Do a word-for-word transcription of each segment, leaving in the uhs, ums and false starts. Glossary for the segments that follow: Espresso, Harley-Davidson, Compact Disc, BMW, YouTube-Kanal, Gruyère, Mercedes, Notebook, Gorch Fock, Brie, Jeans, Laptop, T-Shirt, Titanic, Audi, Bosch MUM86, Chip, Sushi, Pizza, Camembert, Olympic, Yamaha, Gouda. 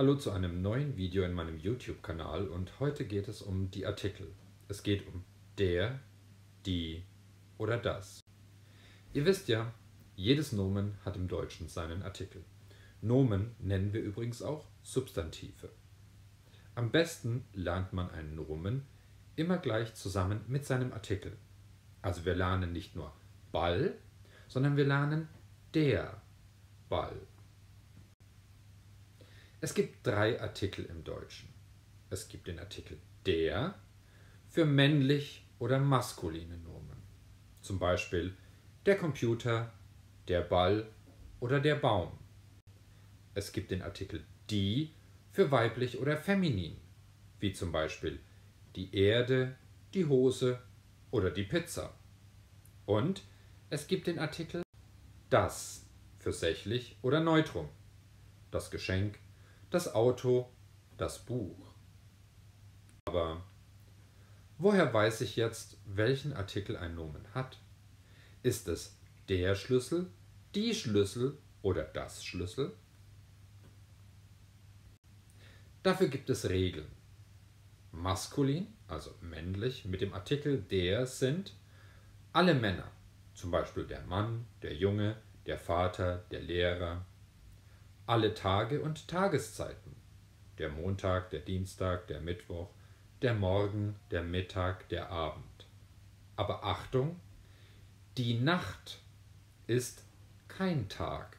Hallo zu einem neuen Video in meinem YouTube-Kanal und heute geht es um die Artikel. Es geht um der, die oder das. Ihr wisst ja, jedes Nomen hat im Deutschen seinen Artikel. Nomen nennen wir übrigens auch Substantive. Am besten lernt man einen Nomen immer gleich zusammen mit seinem Artikel. Also wir lernen nicht nur Ball, sondern wir lernen der Ball. Es gibt drei Artikel im Deutschen. Es gibt den Artikel der für männlich oder maskuline Nomen. Zum Beispiel der Computer, der Ball oder der Baum. Es gibt den Artikel die für weiblich oder feminin, wie zum Beispiel die Erde, die Hose oder die Pizza. Und es gibt den Artikel das für sächlich oder neutrum, das Geschenk, das Auto, das Buch. Aber woher weiß ich jetzt, welchen Artikel ein Nomen hat? Ist es der Schlüssel, die Schlüssel oder das Schlüssel? Dafür gibt es Regeln. Maskulin, also männlich, mit dem Artikel der sind alle Männer, zum Beispiel der Mann, der Junge, der Vater, der Lehrer. Alle Tage und Tageszeiten, der Montag, der Dienstag, der Mittwoch, der Morgen, der Mittag, der Abend. Aber Achtung, die Nacht ist kein Tag.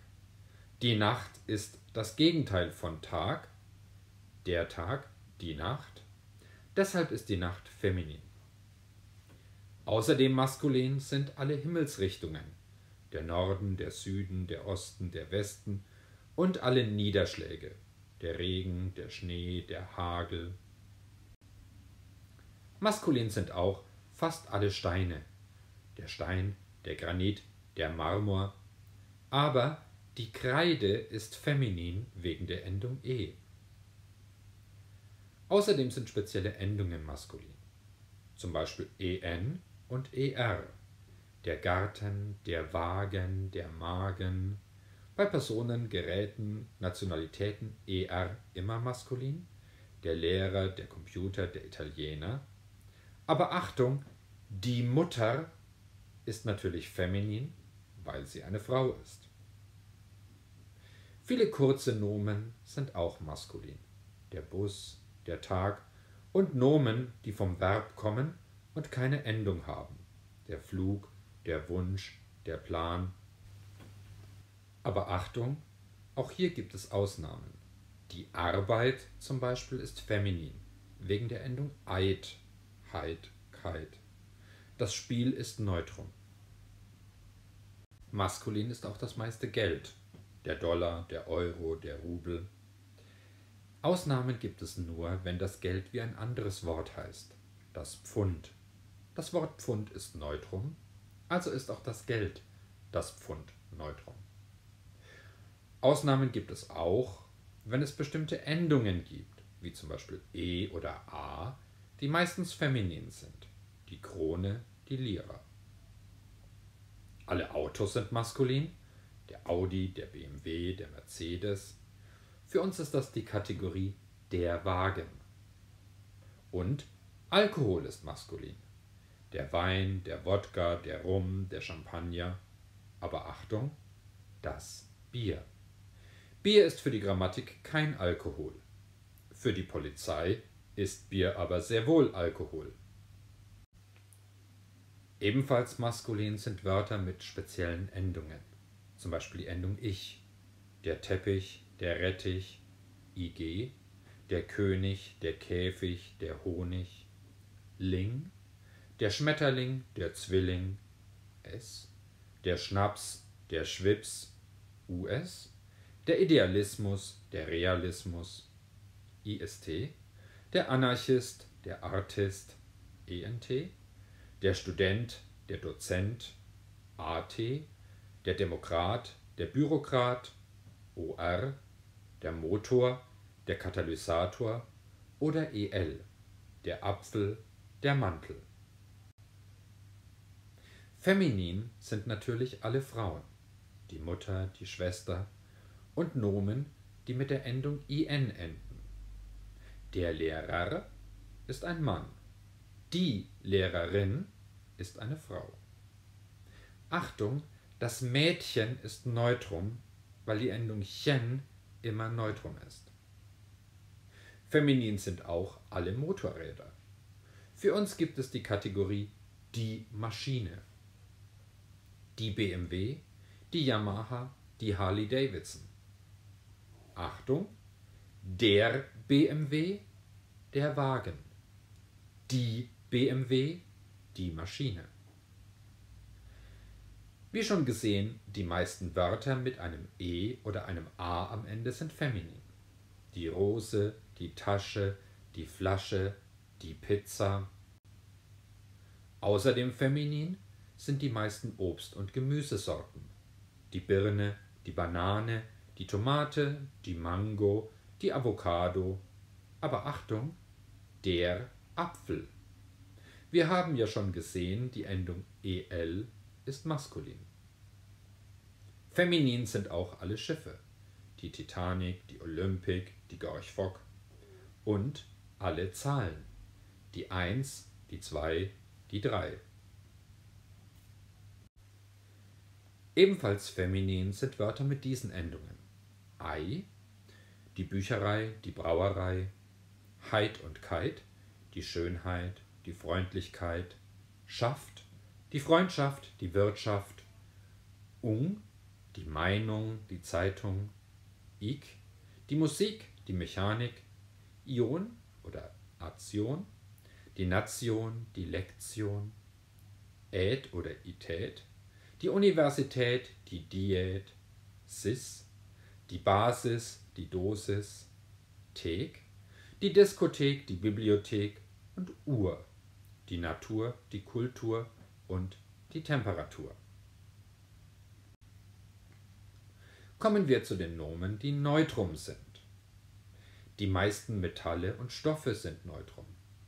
Die Nacht ist das Gegenteil von Tag, der Tag, die Nacht. Deshalb ist die Nacht feminin. Außerdem maskulin sind alle Himmelsrichtungen, der Norden, der Süden, der Osten, der Westen, und alle Niederschläge, der Regen, der Schnee, der Hagel. Maskulin sind auch fast alle Steine, der Stein, der Granit, der Marmor, aber die Kreide ist feminin wegen der Endung E. Außerdem sind spezielle Endungen maskulin, zum Beispiel E N und E R, der Garten, der Wagen, der Magen. Bei Personen, Geräten, Nationalitäten E R immer maskulin, der Lehrer, der Computer, der Italiener. Aber Achtung, die Mutter ist natürlich feminin, weil sie eine Frau ist. Viele kurze Nomen sind auch maskulin, der Bus, der Tag und Nomen, die vom Verb kommen und keine Endung haben, der Flug, der Wunsch, der Plan. Aber Achtung, auch hier gibt es Ausnahmen. Die Arbeit zum Beispiel ist feminin, wegen der Endung Eid, Heid, Keit. Das Spiel ist neutrum. Maskulin ist auch das meiste Geld, der Dollar, der Euro, der Rubel. Ausnahmen gibt es nur, wenn das Geld wie ein anderes Wort heißt, das Pfund. Das Wort Pfund ist neutrum, also ist auch das Geld, das Pfund, neutrum. Ausnahmen gibt es auch, wenn es bestimmte Endungen gibt, wie zum Beispiel E oder A, die meistens feminin sind, die Krone, die Lira. Alle Autos sind maskulin, der Audi, der B M W, der Mercedes. Für uns ist das die Kategorie der Wagen. Und Alkohol ist maskulin, der Wein, der Wodka, der Rum, der Champagner, aber Achtung, das Bier. Bier ist für die Grammatik kein Alkohol. Für die Polizei ist Bier aber sehr wohl Alkohol. Ebenfalls maskulin sind Wörter mit speziellen Endungen. Zum Beispiel die Endung ich, der Teppich, der Rettich, ig, der König, der Käfig, der Honig, ling, der Schmetterling, der Zwilling, s, der Schnaps, der Schwips, us, der Idealismus, der Realismus, ist, der Anarchist, der Artist, ent, der Student, der Dozent, at, der Demokrat, der Bürokrat, or, der Motor, der Katalysator oder el, der Apfel, der Mantel. Feminin sind natürlich alle Frauen, die Mutter, die Schwester, und Nomen, die mit der Endung I N enden. Der Lehrer ist ein Mann. Die Lehrerin ist eine Frau. Achtung, das Mädchen ist Neutrum, weil die Endung chen immer Neutrum ist. Feminin sind auch alle Motorräder. Für uns gibt es die Kategorie die Maschine. Die B M W, die Yamaha, die Harley-Davidson. Achtung, der B M W, der Wagen. Die B M W, die Maschine. Wie schon gesehen, die meisten Wörter mit einem E oder einem A am Ende sind feminin. Die Rose, die Tasche, die Flasche, die Pizza. Außerdem feminin sind die meisten Obst- und Gemüsesorten. Die Birne, die Banane, die Tomate, die Mango, die Avocado. Aber Achtung, der Apfel. Wir haben ja schon gesehen, die Endung el ist maskulin. Feminin sind auch alle Schiffe. Die Titanic, die Olympic, die Gorch Fock. Und alle Zahlen. Die eins, die zwei, die drei. Ebenfalls feminin sind Wörter mit diesen Endungen. Ei, die Bücherei, die Brauerei, Heit und Keit, die Schönheit, die Freundlichkeit, Schaft, die Freundschaft, die Wirtschaft, Ung, die Meinung, die Zeitung, Ik, die Musik, die Mechanik, Ion oder Aktion, die Nation, die Lektion, Ät oder Ität, die Universität, die Diät, Sis, die Basis, die Dosis, Thek, die Diskothek, die Bibliothek und Uhr, die Natur, die Kultur und die Temperatur. Kommen wir zu den Nomen, die neutrum sind. Die meisten Metalle und Stoffe sind neutrum.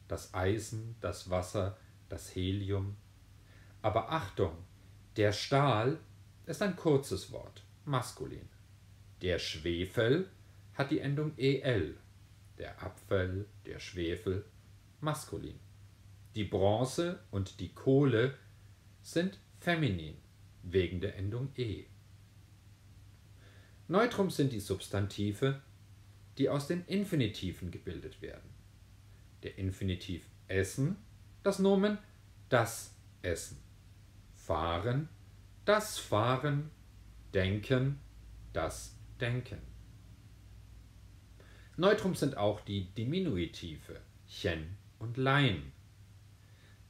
Das Eisen, das Wasser, das Helium. Aber Achtung, der Stahl ist ein kurzes Wort, maskulin. Der Schwefel hat die Endung el, der Apfel, der Schwefel, maskulin. Die Bronze und die Kohle sind feminin, wegen der Endung e. Neutrum sind die Substantive, die aus den Infinitiven gebildet werden. Der Infinitiv essen, das Nomen das Essen. Fahren, das Fahren, denken, das Denken. Neutrum sind auch die Diminutive, chen und lein.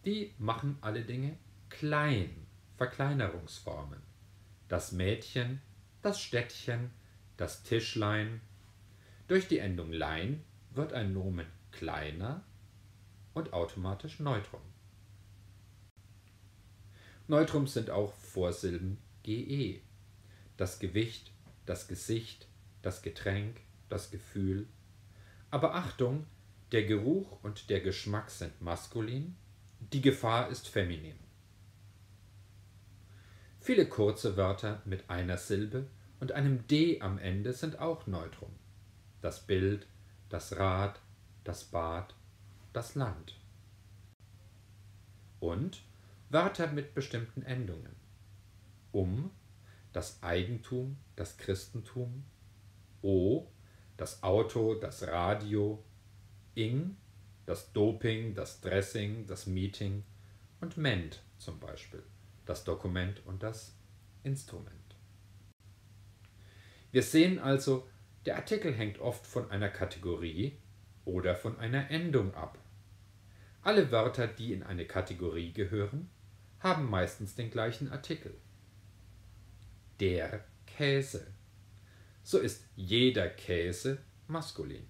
Die machen alle Dinge klein, Verkleinerungsformen. Das Mädchen, das Städtchen, das Tischlein. Durch die Endung lein wird ein Nomen kleiner und automatisch neutrum. Neutrum sind auch Vorsilben ge, das Gewicht, das Gesicht, das Getränk, das Gefühl. Aber Achtung, der Geruch und der Geschmack sind maskulin, die Gefahr ist feminin. Viele kurze Wörter mit einer Silbe und einem D am Ende sind auch neutrum. Das Bild, das Rad, das Bad, das Land. Und Wörter mit bestimmten Endungen. Um, das Eigentum, das Christentum. O, das Auto, das Radio. Ing, das Doping, das Dressing, das Meeting. Und Ment zum Beispiel, das Dokument und das Instrument. Wir sehen also, der Artikel hängt oft von einer Kategorie oder von einer Endung ab. Alle Wörter, die in eine Kategorie gehören, haben meistens den gleichen Artikel. Der Käse. So ist jeder Käse maskulin.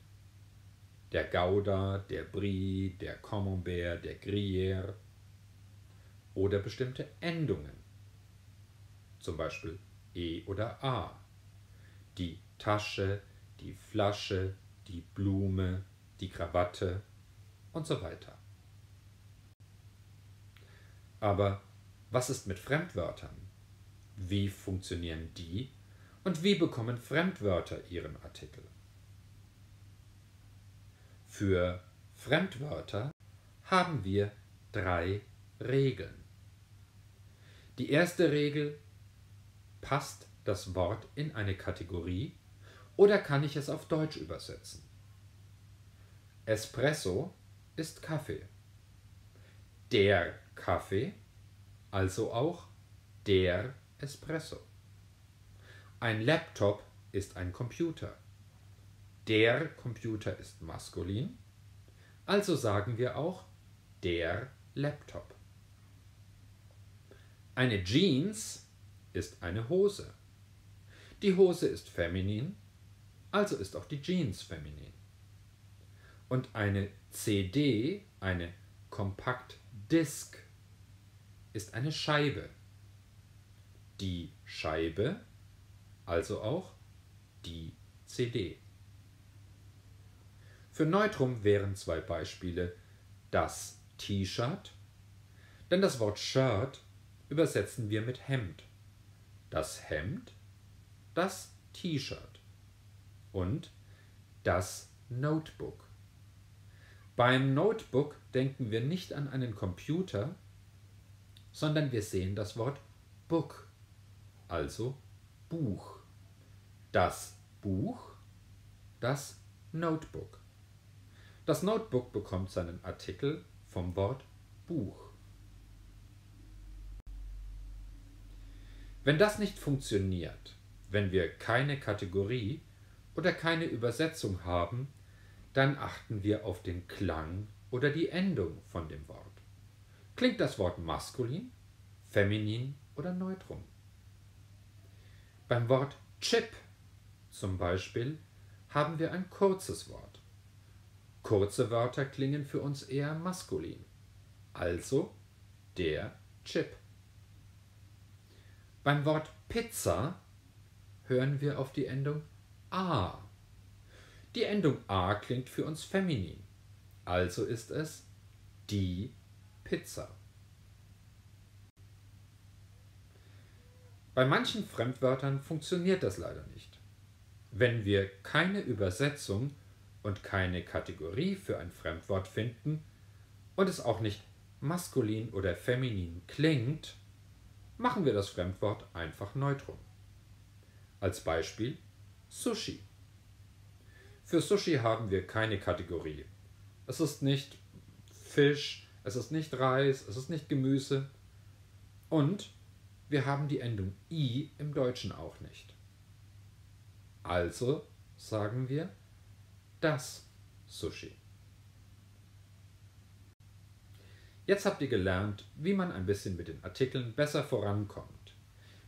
Der Gouda, der Brie, der Camembert, der Gruyère oder bestimmte Endungen, zum Beispiel E oder A. Die Tasche, die Flasche, die Blume, die Krawatte und so weiter. Aber was ist mit Fremdwörtern? Wie funktionieren die und wie bekommen Fremdwörter ihren Artikel. Für Fremdwörter haben wir drei Regeln. Die erste Regel: passt das Wort in eine Kategorie oder kann ich es auf Deutsch übersetzen? Espresso ist Kaffee. Der Kaffee, also auch der Espresso. Ein Laptop ist ein Computer. Der Computer ist maskulin, also sagen wir auch der Laptop. Eine Jeans ist eine Hose. Die Hose ist feminin, also ist auch die Jeans feminin. Und eine C D, eine Compact Disc, ist eine Scheibe. Die Scheibe, also auch die C D. Für Neutrum wären zwei Beispiele das T-Shirt, denn das Wort Shirt übersetzen wir mit Hemd. Das Hemd, das T-Shirt und das Notebook. Beim Notebook denken wir nicht an einen Computer, sondern wir sehen das Wort Book, also Buch. Das Buch, das Notebook. Das Notebook bekommt seinen Artikel vom Wort Buch. Wenn das nicht funktioniert, wenn wir keine Kategorie oder keine Übersetzung haben, dann achten wir auf den Klang oder die Endung von dem Wort. Klingt das Wort maskulin, feminin oder neutrum? Beim Wort Chip zum Beispiel haben wir ein kurzes Wort. Kurze Wörter klingen für uns eher maskulin, also der Chip. Beim Wort Pizza hören wir auf die Endung A. Die Endung A klingt für uns feminin, also ist es die Pizza. Bei manchen Fremdwörtern funktioniert das leider nicht. Wenn wir keine Übersetzung und keine Kategorie für ein Fremdwort finden und es auch nicht maskulin oder feminin klingt, machen wir das Fremdwort einfach neutrum. Als Beispiel Sushi. Für Sushi haben wir keine Kategorie. Es ist nicht Fisch, es ist nicht Reis, es ist nicht Gemüse. Und wir haben die Endung I im Deutschen auch nicht. Also sagen wir das Sushi. Jetzt habt ihr gelernt, wie man ein bisschen mit den Artikeln besser vorankommt.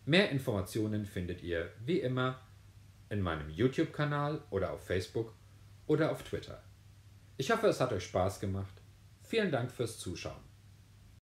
Mehr Informationen findet ihr, wie immer, in meinem YouTube-Kanal oder auf Facebook oder auf Twitter. Ich hoffe, es hat euch Spaß gemacht. Vielen Dank fürs Zuschauen.